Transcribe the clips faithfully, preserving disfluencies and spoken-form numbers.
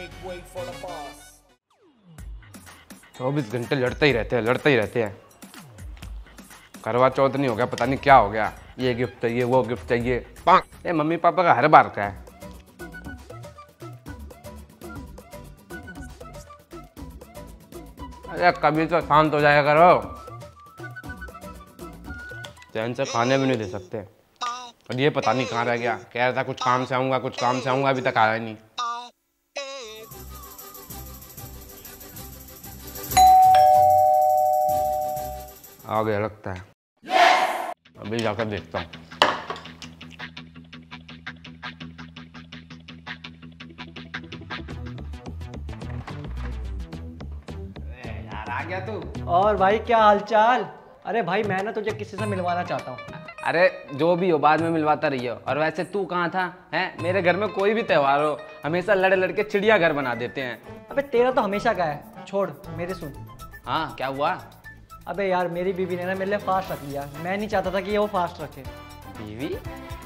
make way for the pass. चौबीस घंटे लड़ते ही रहते हैं लड़ते ही रहते हैं करवा चौथ नहीं हो गया, पता नहीं क्या हो गया। ये गिफ्ट चाहिए, वो गिफ्ट चाहिए। ये मम्मी पापा का हर बार का है। अरे कभी तो शांत हो जाया करो, चैन से खाने भी नहीं दे सकते। और ये पता नहीं कहाँ रह गया, कह रहा था कुछ काम से आऊँगा कुछ काम से आऊँगा, अभी तक आया नहीं। आ गया लगता है। yes! अभी जाकर देखता हूँ। यार आ गया तू। और भाई क्या हालचाल? अरे भाई मैं ना तुझे किसी से मिलवाना चाहता हूँ। अरे जो भी हो बाद में मिलवाता रहियो। और वैसे तू कहाँ था? हैं मेरे घर में कोई भी त्योहार हो हमेशा लड़ लड़ के चिड़िया घर बना देते हैं। अबे तेरा तो हमेशा का है। छोड़ मेरे सुन। हाँ क्या हुआ? अबे यार मेरी बीवी ने ना मेरे लिए फास्ट रख लिया, मैं नहीं चाहता था कि ये वो फास्ट रखे। बीवी?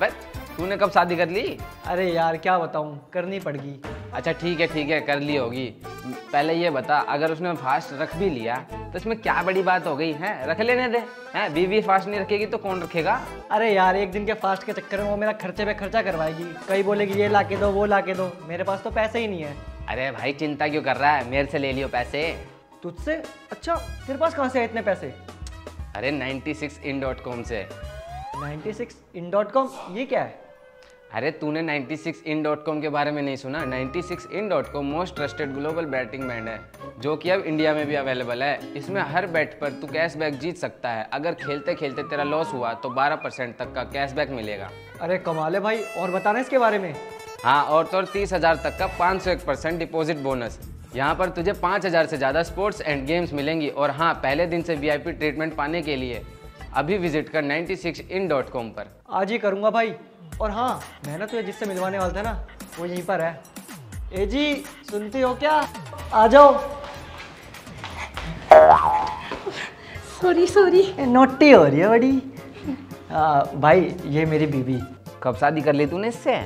बस तूने कब शादी कर ली? अरे यार क्या बताऊँ, करनी पड़गी। अच्छा ठीक है ठीक है कर ली होगी। पहले ये बता अगर उसने फास्ट रख भी लिया तो इसमें क्या बड़ी बात हो गई है, रख लेने दे। हैं बीवी फास्ट नहीं रखेगी तो कौन रखेगा? अरे यार एक दिन के फास्ट के चक्कर में वो मेरा खर्चे पे खर्चा करवाएगी, कहीं बोलेगी ये ला के दो वो ला के दो, मेरे पास तो पैसे ही नहीं है। अरे भाई चिंता क्यों कर रहा है, मेरे से ले लियो पैसे। तुझसे? अच्छा तेरे पास कहाँ से है इतने पैसे? अरे ninety six in dot com से। Ninety six in dot com ये क्या है? अरे तूने ninety six in dot com के बारे में नहीं सुना? Ninety six in dot com most trusted global betting brand है जो कि अब इंडिया में भी अवेलेबल है। इसमें हर बैट पर तू कैशबैक जीत सकता है, अगर खेलते खेलते तेरा लॉस हुआ तो बारह परसेंट तक का कैशबैक मिलेगा। अरे कमाल है भाई, और बताना इसके बारे में। हाँ और तो तीस हजार तक का पाँच सौ एक परसेंट डिपोजिट बोनस। यहाँ पर तुझे पाँच हज़ार से ज़्यादा स्पोर्ट्स एंड गेम्स मिलेंगी। और हाँ पहले दिन से वीआईपी ट्रीटमेंट पाने के लिए अभी विजिट कर ninety six in dot com पर। आज ही करूँगा भाई। और हाँ मैं ना तुझे जिससे मिलवाने वाला था ना वो यहीं पर है। ए जी सुनती हो क्या? आ जाओ। सॉरी सॉरी नोटी हो रही है बड़ी। आ, भाई ये मेरी बीवी। कब शादी कर ली तूने इससे?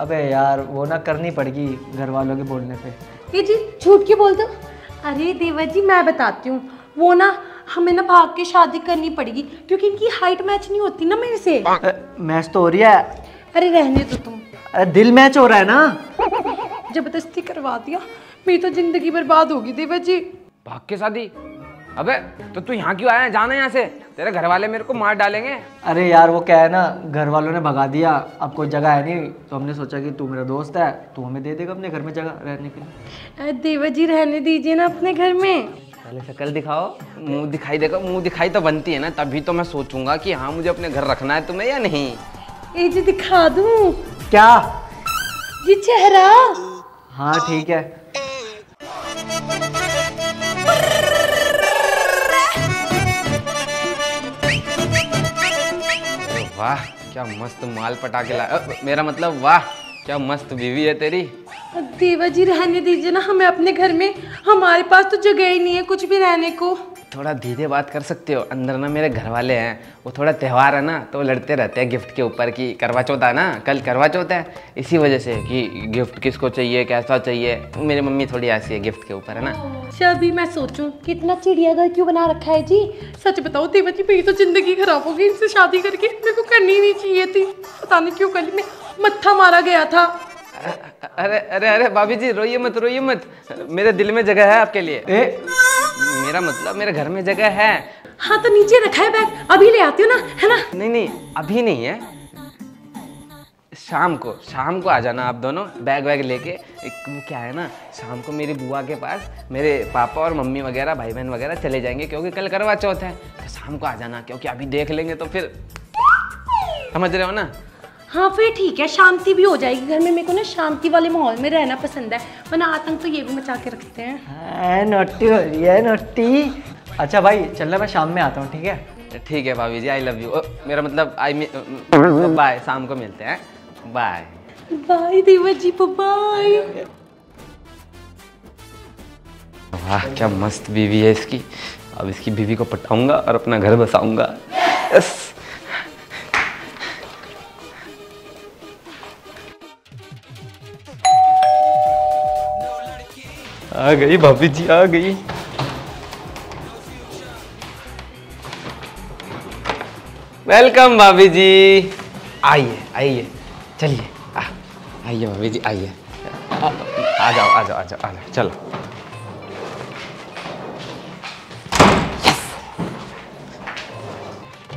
अबे यार वो ना करनी पड़ेगी घर वालों के बोलने पे। ए जी झूठ क्यों बोल दो। अरे देवर जी मैं बताती हूँ, वो ना हमें ना भाग के शादी करनी पड़ेगी क्योंकि इनकी हाइट मैच नहीं होती ना मेरे से। मैच तो हो रही है। अरे रहने तो तुम। अरे दिल मैच हो रहा है ना। जबरदस्ती करवा दिया, मेरी तो जिंदगी बर्बाद होगी देवर जी। भाग के शादी? अबे तो तू यहाँ क्यों आया है? जाना यहाँ से, तेरे घर वाले मेरे को मार डालेंगे। अरे यार वो क्या है ना घर वालों ने भगा दिया, अब कोई जगह है नहीं तो हमने सोचा कि तू मेरा दोस्त है तू हमें दे देगा अपने घर में जगह रहने के लिए। देवर जी रहने दीजिए ना अपने घर में। पहले शक्ल दिखाओ। मुंह दिखाई देगा, मुंह दिखाई तो बनती है ना तभी तो मैं सोचूंगा कि हाँ मुझे अपने घर रखना है तुम्हें या नहीं। ए जी दिखा दूं क्या ये चेहरा? हाँ ठीक है। वाह क्या मस्त माल पटाके ला, मेरा मतलब वाह क्या मस्त बीवी है तेरी। देवा जी रहने दीजिए ना हमें अपने घर में, हमारे पास तो जगह ही नहीं है कुछ भी रहने को। थोड़ा धीरे बात कर सकते हो? अंदर ना मेरे घर वाले हैं, वो थोड़ा त्यौहार है ना तो लड़ते रहते हैं गिफ्ट के ऊपर कि करवा चौथ है ना, कल करवा चौथ है इसी वजह से कि गिफ्ट किसको चाहिए कैसा चाहिए। मेरी मम्मी थोड़ी ऐसी है गिफ्ट के ऊपर है ना। अच्छा अभी मैं सोचूं कितना चिड़ियाघर क्यों बना रखा है जी। सच बताओ देवा जी मेरी तो जिंदगी खराब हो गई इनसे शादी करके, मेरे को करनी नहीं चाहिए थी, पता नहीं क्यों कल मैं मत्था मारा गया था। अरे अरे अरे भाभी जी रोइए मत रोइए मत, मेरे दिल में जगह है आपके लिए। मेरा मतलब मेरे घर में जगह है। हाँ तो नीचे रखा है बैग, अभी ले आती हूँ ना है ना। नहीं नहीं अभी नहीं है, शाम को शाम को आ जाना आप दोनों बैग वैग लेके। वो क्या है ना शाम को मेरी बुआ के पास मेरे पापा और मम्मी वगैरह भाई बहन वगैरह चले जाएंगे क्योंकि कल करवा चौथ है, तो शाम को आ जाना क्योंकि अभी देख लेंगे तो फिर समझ रहे हो ना। हाँ फिर ठीक है शांति भी हो जाएगी घर में, मेरे को ना शांति वाले माहौल में रहना पसंद है वरना आतंक तो ये भी मचा के रखते हैं। नोटी हो रही है नोटी। अच्छा भाई चलना मैं शाम में आता हूँ ठीक है। ठीक है भाभी जी आई लव यू, मेरा मतलब आई बाय, शाम को मिलते हैं बाय बाय देवर जी बाय। वाह क्या मस्त बीवी है इसकी, अब इसकी बीवी को पटाऊंगा और अपना घर बसाऊंगा। यस आ गई भाभी जी, आ गई। वेलकम भाभी जी, आइए आइए, चलिए आइए भाभी जी, आइए, आ जाओ आ जाओ आ जाओ आ जाओ, चलो।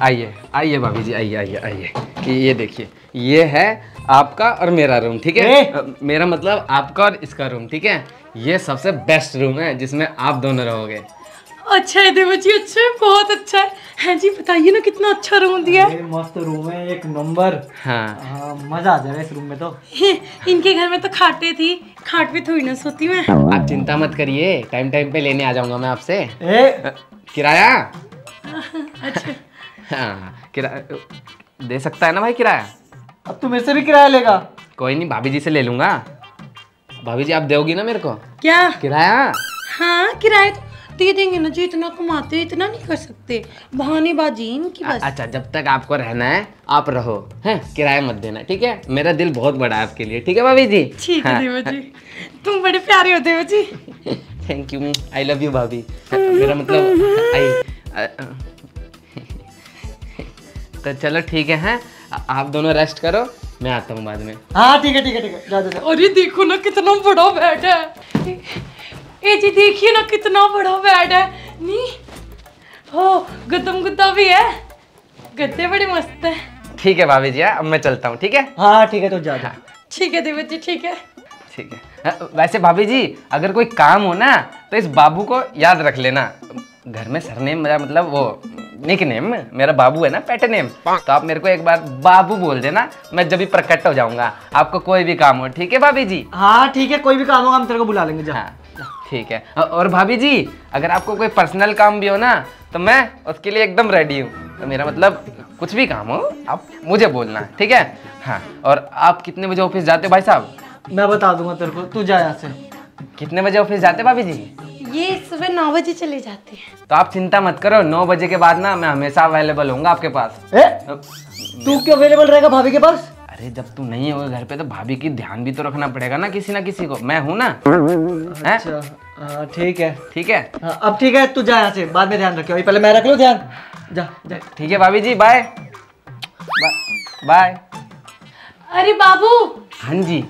आइए आइए भाभी जी, आइए आइए आइए। कि ये देखिए, ये है आपका और मेरा रूम, ठीक है? मेरा मतलब आपका और इसका रूम, ठीक है? ये सबसे बेस्ट रूम है जिसमें आप दोनों रहोगे। अच्छा है देव जी, अच्छा है, बहुत अच्छा है। हैं जी, बताइए ना कितना अच्छा रूम दिया है। मस्त रूम है, एक नंबर। हाँ, मजा आ जाएगा इस रूम में तो। इनके घर में तो खाटे थी, खाट पे थोड़ी ना सोती मैं। आप चिंता मत करिए, टाइम टाइम पे लेने आ जाऊंगा मैं आपसे। किराया अच्छा, हाँ किराया दे सकता है ना भाई? किराया अब तू मेरे से भी किराया लेगा? कोई नहीं, भाभी जी से ले लूंगा। भाभी जी आप दोगी ना मेरे को क्या किराया? हाँ किराया तो दे देंगे ना जी, इतना कमाते इतना नहीं कर सकते, बहानेबाजी इनकी बस। अच्छा, जब तक आपको रहना है आप रहो, हैं? किराया मत देना, ठीक है? मेरा दिल बहुत बड़ा है आपके लिए, ठीक है भाभी जी? ठीक है देव जी, तुम बड़े प्यारे हो Dev ji. Thank you, I love you भाभी। मेरा मतलब तो चलो ठीक है, हैं? आप दोनों रेस्ट करो, मैं आता हूँ बाद में। हाँ ठीक है ठीक है ठीक है, जा जा जा। अरे देखो ना कितना बड़ा बेड है। ए जी देखिए ना कितना बड़ा बेड है। नी हो गदम गुद्दा भी है, गद्दे बड़े मस्त है। ठीक है भाभी जी, अब मैं चलता हूँ, ठीक है? हाँ ठीक है, तो जा जा। ठीक है देव जी, ठीक है ठीक है। वैसे भाभी जी अगर कोई काम हो ना तो इस बाबू को याद रख लेना। घर में सरनेम मेरा मतलब वो निक नेम मेरा बाबू है ना, पेट नेम, तो आप मेरे को एक बार बाबू बोल देना, मैं जब भी प्रकट हो जाऊंगा। आपको कोई भी काम हो, ठीक है भाभी जी? हाँ ठीक है, कोई भी काम होगा हम तेरे को बुला लेंगे। हाँ ठीक है। और भाभी जी अगर आपको कोई पर्सनल काम भी हो ना तो मैं उसके लिए एकदम रेडी हूँ। तो मेरा मतलब कुछ भी काम हो आप मुझे बोलना, ठीक है? हाँ। और आप कितने बजे ऑफिस जाते हो भाई साहब? मैं बता दूंगा तेरे को, तू जा यहाँ से। कितने बजे ऑफिस जाते भाभी जी? ये सुबह नौ बजे चले जाते हैं। तो आप चिंता मत करो, नौ बजे के बाद ना मैं हमेशा अवेलेबल होऊंगा आपके पास। तू क्यों अवेलेबल रहेगा भाभी के पास? अरे जब तू नहीं होगा घर पे तो भाभी की ध्यान भी तो रखना पड़ेगा ना, किसी ना किसी को। मैं हूँ ना। अच्छा हाँ ठीक है ठीक है। आ, अब ठीक है, तू जा यहाँ से, बाद में ध्यान रखे, अभी पहले मैं रख लूँ ध्यान। जा जा, ठीक है भाभी जी, बाय बाय। अरे बाबू। हाँ जी।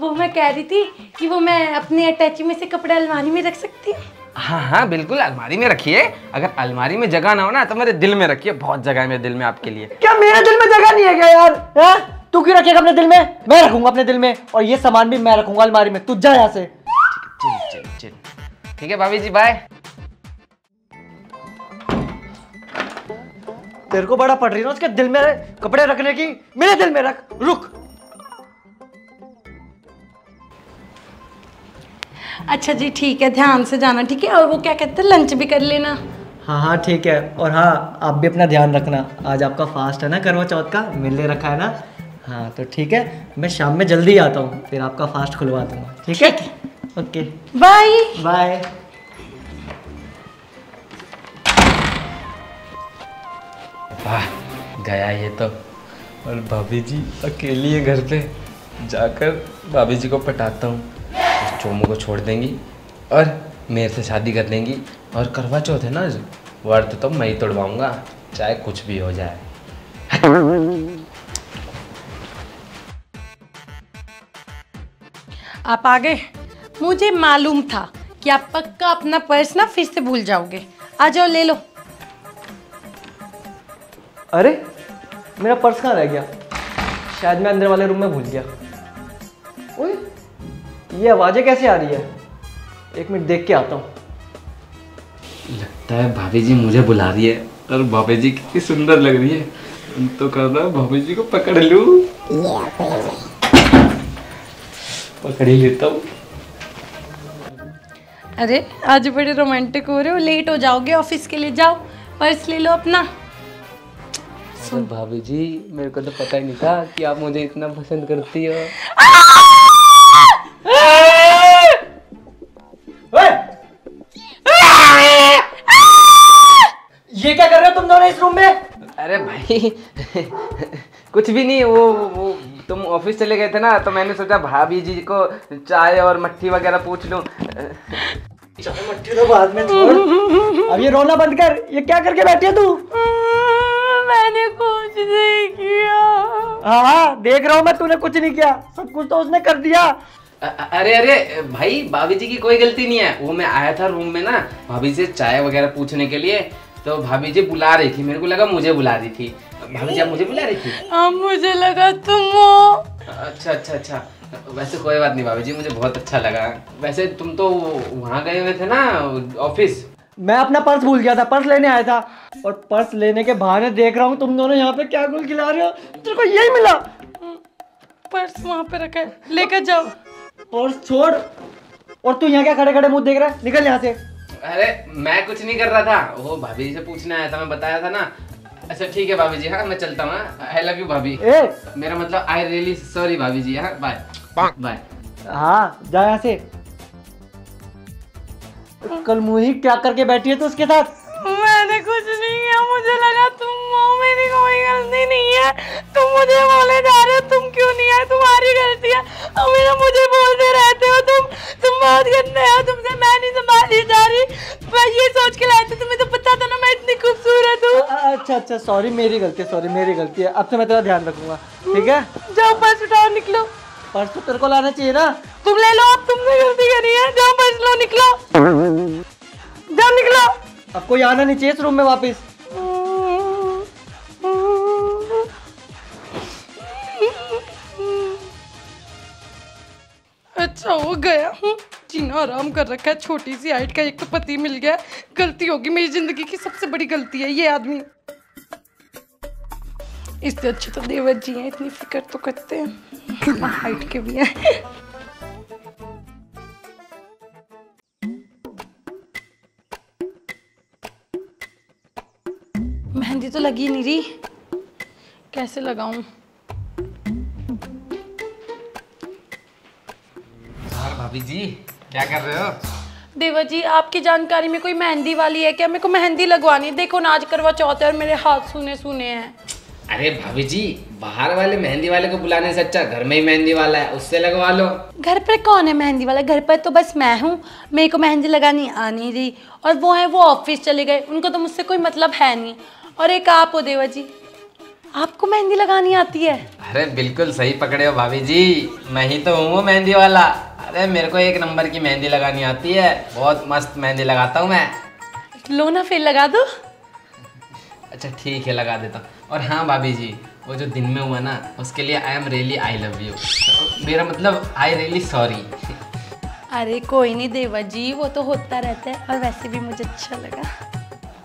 वो मैं कह रही थी कि वो मैं अपने अटैची में से कपड़े अलमारी में रख सकती हूँ? हाँ हाँ बिल्कुल, अलमारी में रखिए। अगर अलमारी में जगह ना हो ना तो मेरे दिल में रखिए, बहुत जगह है मेरे दिल में आपके लिए। क्या मेरे दिल में जगह नहीं है क्या यार? है? तू क्यों रखेगा अपने दिल में? मैं रखूंगा अपने दिल में, और ये सामान भी मैं रखूंगा अलमारी में। तू जा यहाँ से। ठीक है भाभी जी, बाय। तेरे को बड़ा पड़ रही है ना उसके दिल में कपड़े रखने की, मेरे दिल में रख। रुक। अच्छा जी ठीक है, ध्यान से जाना, ठीक है? और वो क्या कहते हैं, लंच भी कर लेना। हाँ हाँ ठीक है। और हाँ, आप भी अपना ध्यान रखना, आज आपका फास्ट है ना, करवा चौथ का मेले रखा है ना। हाँ तो ठीक है, मैं शाम में जल्दी आता हूँ, फिर आपका फास्ट खुलवा दूंगा, ठीक है? Okay bye bye. वाह गया ये तो। और भाभी जी अकेली है घर पे, जाकर भाभी जी को पटाता हूँ। चोमू को छोड़ देंगी और मेरे से शादी कर देंगी। और करवा चौथ है ना, व्रत तो मैं ही तोड़वाऊंगा, चाहे कुछ भी हो जाए। आप आ गए, मुझे मालूम था कि आप पक्का अपना पर्स ना फिर से भूल जाओगे। आ जाओ ले लो। अरे मेरा पर्स कहाँ रह गया? शायद मैं अंदर वाले रूम में भूल गया। ओए ये आवाजें कैसे आ रही है? एक मिनट देख के आता हूँ। लगता है भाभी जी मुझे बुला रही है। और भाभी जी कितनी सुंदर लग रही है, तो कर रहा भाभी जी को पकड़ लूं। पकड़ ही लेता हूँ। अरे आज बड़े रोमांटिक हो रहे हो, लेट हो जाओगे ऑफिस के लिए। जाओ पर्स ले लो अपना। भाभी जी मेरे को तो पता ही नहीं था कि आप मुझे इतना पसंद करती हो। ये क्या कर रहे हो तुम दोनों इस रूम में? अरे भाई कुछ भी नहीं, वो वो तुम ऑफिस चले गए थे ना, तो मैंने सोचा भाभी जी को चाय और मट्ठी वगैरह पूछ लूं। चाय मट्ठी तो बाद में छोड़, अब ये रोना बंद कर। ये क्या करके बैठी है तू? मैंने कुछ नहीं किया। हाँ देख रहा हूँ मैं, तूने कुछ नहीं किया, सब कुछ तो उसने कर दिया। अरे अरे भाई, भाभी जी की कोई गलती नहीं है। वो मैं आया था रूम में ना भाभी से चाय वगैरह पूछने के लिए, तो भाभी जी बुला रही थी, मेरे को लगा मुझे बुला रही थी। भाभी जी आप मुझे बुला रही थी? हाँ मुझे लगा तुम हो। अच्छा अच्छा अच्छा, वैसे कोई बात नहीं भाभी जी, मुझे बहुत अच्छा लगा। वैसे तुम तो वहाँ गए हुए थे ना ऑफिस? मैं अपना पर्स भूल गया था, पर्स लेने आया था, और पर्स लेने के बहाने देख रहा हूँ तुम दोनों यहाँ पे क्या गुल खिला रहे हो। तेरे को यही मिला? पर्स वहाँ पे रखा है, लेकर जाओ। पर्स छोड़, और तू यहाँ क्या खड़े खड़े मुँह देख रहा है, निकल यहाँ से। अरे मैं कुछ नहीं कर रहा था, वो भाभी जी से पूछने आया था, मैं बताया था ना। अच्छा ठीक है भाभी जी, हाँ मैं चलता हूँ। आई लव यू भाभी, मेरा मतलब आई रियली सॉरी भाभी जी, हाँ बाय बाय। हाँ जा यहाँ से। कल मुही क्या करके बैठी है तो उसके साथ? मैंने कुछ नहीं किया, मुझे लगा तुम हो, मेरी कोई गलती नहीं है। तुम मुझे बोले जा रहे हो तुम क्यों नहीं आए, तुम्हारी गलती है। और मुझे बोलते रहते हो तुम तुम बहुत गंदे हो, तुमसे मैं नहीं संभाली जा रही। मैं ये सोच के लाए थे, तुम्हें तो पता था ना मैं इतनी खूबसूरत हूँ। अच्छा अच्छा सॉरी, मेरी गलती है, सॉरी मेरी गलती है, अब से मैं तेरा ध्यान रखूंगा ठीक है। जाओ पर्स उठाओ निकलो। पर्स तो तेरे को लाना चाहिए ना, तुम ले लो, अब तुमने गलती करी है। जाओ पर्स लो निकलो, जाओ निकलो। अब कोई आना नहीं चाहिए इस रूम में वापस। अच्छा हो गया, जीना आराम कर रखा है। छोटी सी हाइट का एक तो पति मिल गया, गलती होगी मेरी जिंदगी की सबसे बड़ी गलती है ये आदमी। इससे अच्छे तो देवर जी हैं, इतनी फिक्र तो करते हैं, हाइट के भी हैं। मेहंदी तो लगी नहीं रही, कैसे लगाऊं? यार भाभी जी क्या कर रहे हो? देवा जी आपकी जानकारी में कोई मेहंदी वाली है क्या? मेरे को मेहंदी लगवानी, देखो ना आज करवा चौथ है और मेरे हाथ सूने सूने हैं। अरे भाभी जी बाहर वाले मेहंदी वाले को बुलाने से अच्छा घर में ही मेहंदी वाला है उससे लगवा लो। घर पर कौन है मेहंदी वाला? घर पर तो बस मैं हूँ, मेरे को मेहंदी लगानी आ नहीं रही। और वो है वो ऑफिस चले गए, उनको तो मुझसे कोई मतलब है नहीं। और एक आप हो देवा जी, आपको मेहंदी लगानी आती है? अरे बिल्कुल सही पकड़े हो भाभी जी, मैं ही तो हूँ मेहंदी वाला। अरे मेरे को एक नंबर की मेहंदी लगानी आती है, बहुत मस्त मेहंदी लगाता हूँ मैं। लो ना फिर लगा दो। अच्छा ठीक है लगा देता हूँ। और हाँ भाभी जी, वो जो दिन में हुआ ना उसके लिए I am really I love you, मेरा मतलब आई रियली सॉरी। अरे कोई नहीं देवा जी, वो तो होता रहता है, और वैसे भी मुझे अच्छा लगा।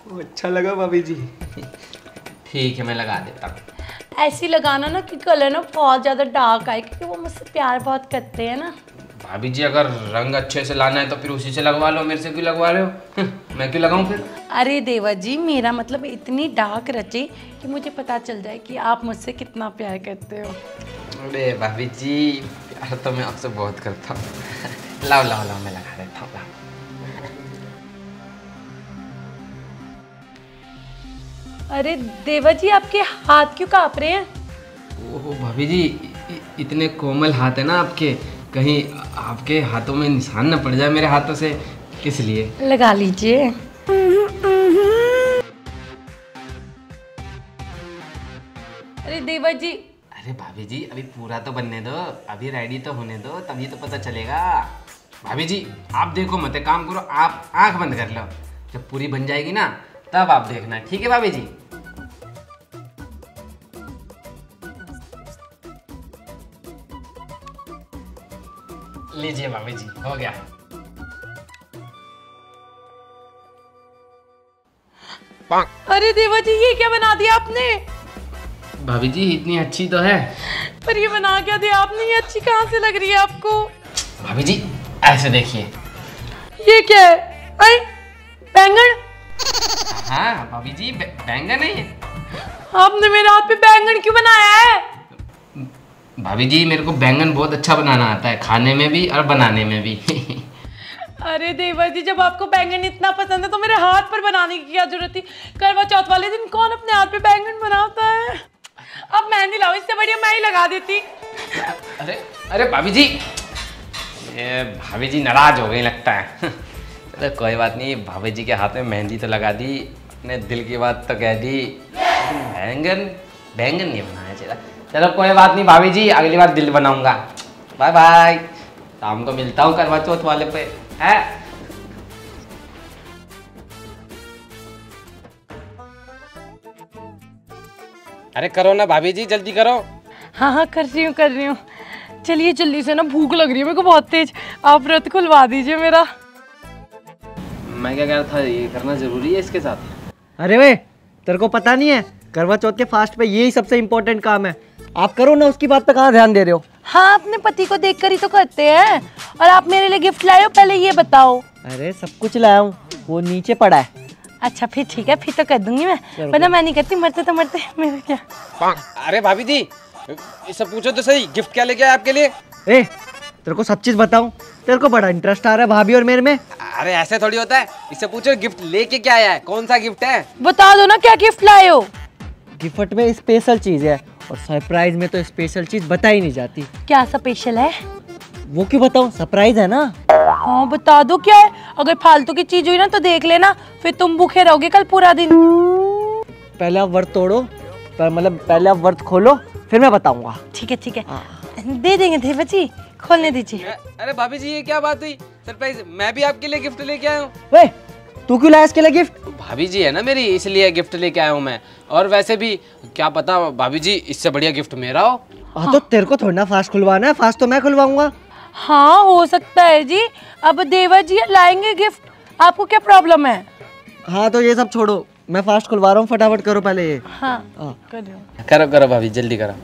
वो अच्छा लगा भाभी जी, ठीक है मैं लगा देता हूँ। ऐसे लगाना ना कि कलर ना बहुत ज़्यादा डार्क आए, क्योंकि वो मुझसे प्यार बहुत करते हैं ना। भाभी जी अगर रंग अच्छे से लाना है तो फिर उसी से लगवा लो, मेरे से क्यों लगवा रहे हो? मैं क्यों लगाऊं फिर? अरे देवा जी मेरा मतलब इतनी डार्क रचे कि मुझे पता चल जाए कि आप मुझसे कितना प्यार करते हो। अरे भाभी जी प्यार तो मैं आपसे बहुत करता हूँ। लाओ लाओ लाओ मैं लगा देता हूँ। अरे देवा जी आपके हाथ क्यों काँप रहे हैं? ओह भाभी जी इतने कोमल हाथ है ना आपके, कहीं आपके हाथों में निशान ना पड़ जाए मेरे हाथों से, इसलिए लगा लीजिए। अरे देवा जी। अरे भाभी जी अभी पूरा तो बनने दो, अभी रेडी तो होने दो, तभी तो पता चलेगा। भाभी जी आप देखो मत, काम करो आप आंख बंद कर लो, जब पूरी बन जाएगी ना तब आप देखना, ठीक है भाभी जी? लीजिए भाभी जी हो गया। अरे देवा जी ये क्या बना दिया आपने? भाभी जी इतनी अच्छी तो है, पर ये बना क्या दिया आपने? ये अच्छी कहाँ से लग रही है आपको? भाभी जी ऐसे देखिए। ये क्या है? अरे बैंगन। हाँ भाभी जी बैंगन है ये। आपने मेरे हाथ पे बैंगन क्यों बनाया है? भाभी जी मेरे को बैंगन बहुत अच्छा बनाना आता है, खाने में भी और बनाने में भी। अरे देवा जी जब आपको बैंगन इतना पसंद है तो मेरे हाथ पर बनाने की क्या जरूरत थी? करवा चौथ वाले दिन कौन अपने हाथ पे बैंगन बनाता है? अब मेहंदी लाओ, इससे बढ़िया मैं ही लगा देती। अरे अरे भाभी जी, भाभी जी नाराज हो गई लगता है। चलो तो कोई बात नहीं, भाभी जी के हाथ में मेहंदी तो लगा दी, अपने दिल की बात तो कह दी, बैंगन बैंगन नहीं बनाया चला। चलो कोई बात नहीं भाभी जी, अगली बार दिल बनाऊंगा। बाय बाय, शाम को मिलता हूँ करवा चौथ वाले पे। है अरे करो ना भाभी जी, जल्दी करो। हाँ हाँ कर रही हूँ कर रही हूँ। चलिए जल्दी से ना, भूख लग रही है मेरे को बहुत तेज। आप व्रत खुलवा दीजिए मेरा। मैं क्या कह रहा था, ये करना जरूरी है इसके साथ? अरे वे तेरे को पता नहीं है, करवा चौथ के फास्ट पे यही सबसे इम्पोर्टेंट काम है। आप करो ना, उसकी बात पे कहाँ ध्यान दे रहे हो? हाँ अपने पति को देखकर ही तो करते हैं। और आप मेरे लिए गिफ्ट लाए हो पहले ये बताओ? अरे सब कुछ लाया हूँ, वो नीचे पड़ा है। अच्छा फिर ठीक है, फिर तो कर दूंगी मैं, वरना मैं नहीं करती। मरते तो मरते मेरा क्या। अरे भाभी जी इससे पूछो तो सही, गिफ्ट क्या लेके आए आपके लिए? ए, तेरे को सब चीज बताऊं? तेरे को बड़ा इंटरेस्ट आ रहा है भाभी और मेरे में। अरे ऐसे थोड़ी होता है, इससे पूछो गिफ्ट लेके क्या आया है, कौन सा गिफ्ट है बता दो ना। क्या गिफ्ट लाए हो? गिफ्ट में स्पेशल चीज है, और सरप्राइज में तो स्पेशल चीज बताई नहीं जाती। क्या स्पेशल है? वो क्यों बताऊं, सरप्राइज है ना। हाँ बता दो क्या है, अगर फालतू की चीज हुई ना तो देख लेना, फिर तुम भूखे रहोगे कल पूरा दिन। पहले आप व्रत तोड़ो, मतलब पहले आप व्रत खोलो, फिर मैं बताऊंगा। ठीक है ठीक है, दे देंगे देव जी, खोलने दीजिए। अरे भाभी जी ये क्या बात हुई, सरप्राइज मैं भी आपके लिए गिफ्ट लेके आया हूँ। तू क्यों लाया इसके लिए गिफ्ट? भाभी जी है ना मेरी, इसलिए गिफ्ट लेके आया हूँ मैं। और वैसे भी क्या पता भाभी जी इससे बढ़िया गिफ्ट मेरा हो। हाँ तो तेरे को थोड़ा ना फास्ट खुलवाना है, फास्ट तो मैं खुलवाऊंगा। हाँ हो सकता है जी, अब देवर जी लाएंगे गिफ्ट, आपको क्या प्रॉब्लम है? हाँ तो ये सब छोड़ो, मैं फास्ट खुलवा रहा हूँ, फटाफट करो पहले ये। हाँ, हाँ। करो करो करो भाभी जल्दी करो।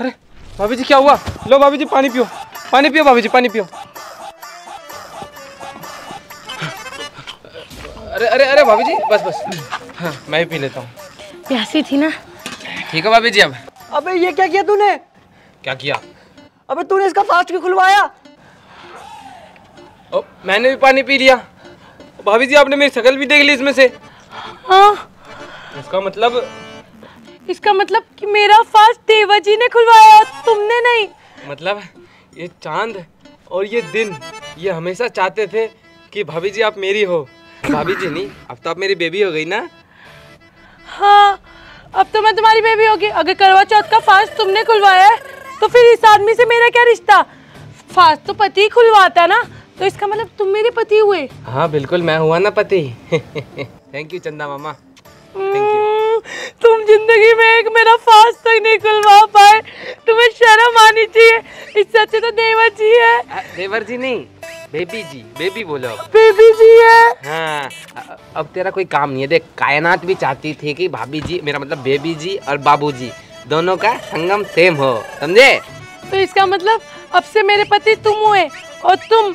अरे भाभी जी क्या हुआ? लो भाभी जी पानी पियो, पानी पियो भाभी जी, पानी पियो। अरे अरे अरे भाभी जी बस बस, हाँ मैं ही पी लेता हूँ, प्यासी थी ना। ठीक है भाभी जी। अब अबे ये क्या किया तूने? क्या किया? अबे तूने इसका फास्ट क्यों खुलवाया? ओ, मैंने भी पानी पी लिया। भाभी जी आपने मेरी शकल भी देख ली इसमें से। हाँ इसका मतलब इसका मतलब कि मेरा फास्ट देवा जी ने खुलवाया, तुमने नहीं। मतलब ये चांद और ये दिन, ये हमेशा चाहते थे कि भाभी जी आप मेरी हो। भाभी जी नहीं, अब तो आप मेरी बेबी हो गई ना। हाँ अब तो मैं तुम्हारी बेबी होगी। अगर करवा चौथ का फास्ट तुमने खुलवाया है तो फिर इस आदमी से मेरा क्या रिश्ता? फास्ट तो पति ही खुलवाता है ना, तो इसका मतलब तुम मेरे पति हुए। हाँ बिल्कुल मैं हुआ ना पति। थैंक यू चंदा मामा, थैंक यू। तुम जिंदगी में एक मेरा फास्ट तक नहीं खुलवा पाए, तुम्हें शर्म आनी चाहिए। इससे अच्छे तो देवर जी है। देवर जी नहीं, बेबी जी, बेबी बोलो, बेबी जी है। हाँ अब तेरा कोई काम नहीं है। देख कायनात भी चाहती थी कि भाभी जी, मेरा मतलब बेबी जी और बाबू जी दोनों का संगम सेम हो, समझे? तो इसका मतलब अब से मेरे पति तुम हुए, और तुम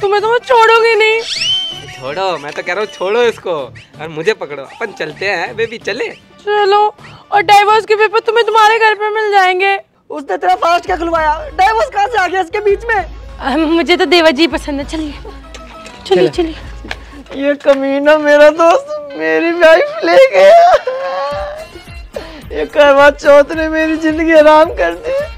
तुम्हें तुम छोड़ोगे नहीं। छोड़ो, मैं तो कह रहा हूँ छोड़ो इसको और मुझे पकड़ो, अपन चलते हैं बेबी, चले? चलो। और डाइवोर्स के पेपर तुम्हें तुम्हारे घर पे मिल जाएंगे। उसने तेरा फास्ट क्या खुलवाया? डाइवोर्स कहाँ से आ गया इसके बीच में? मुझे तो देवा जी पसंद है। चलिए चलिए चलिए। ये कमीना मेरा दोस्त मेरी वाइफ ले गया। ये करवा चौथ ने मेरी जिंदगी आराम कर दी।